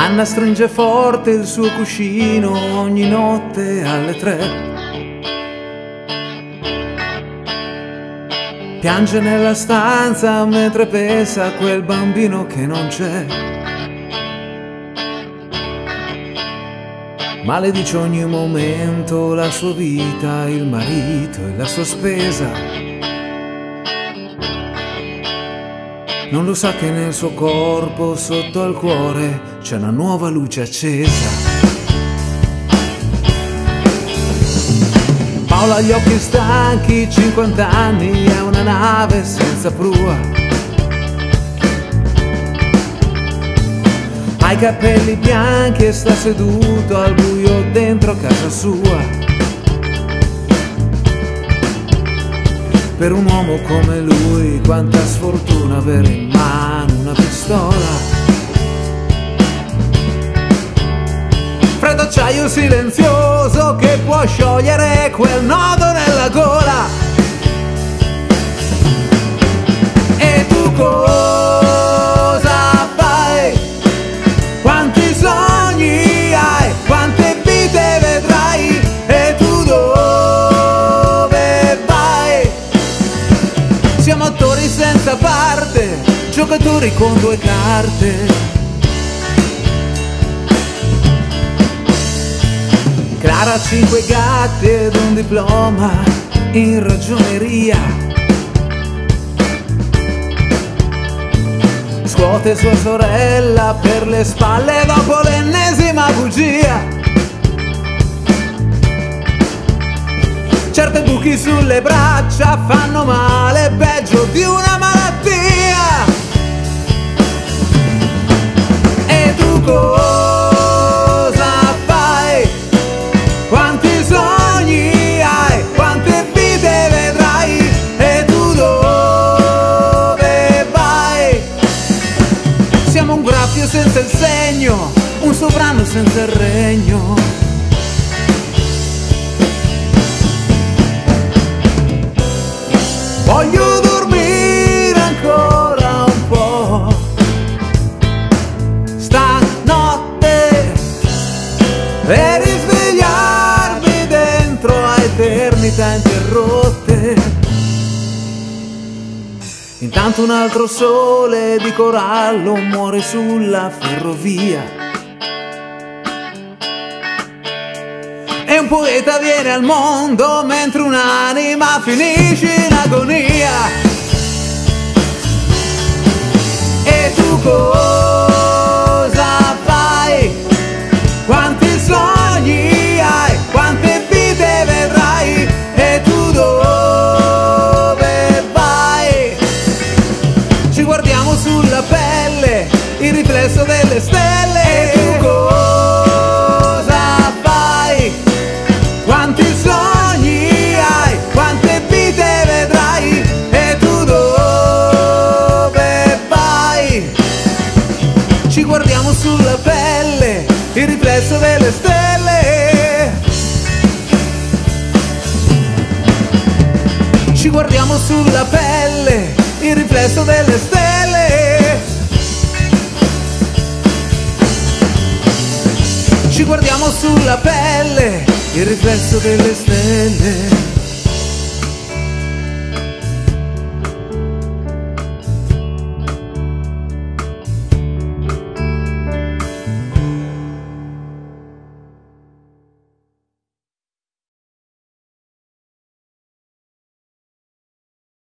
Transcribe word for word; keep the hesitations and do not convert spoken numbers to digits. Anna stringe forte il suo cuscino ogni notte alle tre. Piange nella stanza mentre pensa a quel bambino che non c'è. Maledice ogni momento, la sua vita, il marito e la sua spesa. Non lo sa che nel suo corpo, sotto al cuore, c'è una nuova luce accesa. Paola ha gli occhi stanchi, cinquanta anni, è una nave senza prua. Ha i capelli bianchi e sta seduto al buio dentro casa sua. Per un uomo come lui, quanta sfortuna avere in mano una pistola. Freddo acciaio silenzioso che può sciogliere quel nodo nella gola. E tu cosa fai? Quanti sogni hai? Quante vite vedrai? E tu dove vai? Siamo attori senza parte, giocatori con due carte. Clara ha cinque gatti ed un diploma in ragioneria. Scuote sua sorella per le spalle dopo l'ennesima bugia. Certi buchi sulle braccia fanno male peggio di una malattia. E tu cosa? Senza il segno, un sovrano senza il regno. Voglio dormire ancora un po', stanotte, e risvegliarmi dentro a eternità interrotte. Intanto un altro sole di corallo muore sulla ferrovia. E un poeta viene al mondo mentre un'anima finisce in agonia. E tu cosa fai? Quanti sogni hai? Quante vite vedrai? E tu dove? Sulla pelle, il riflesso delle stelle. E tu cosa fai? Quanti sogni hai? Quante vite vedrai? E tu dove vai? Ci guardiamo sulla pelle, il riflesso delle stelle. Ci guardiamo sulla pelle, il riflesso delle stelle. Ci guardiamo sulla pelle, il riflesso delle stelle.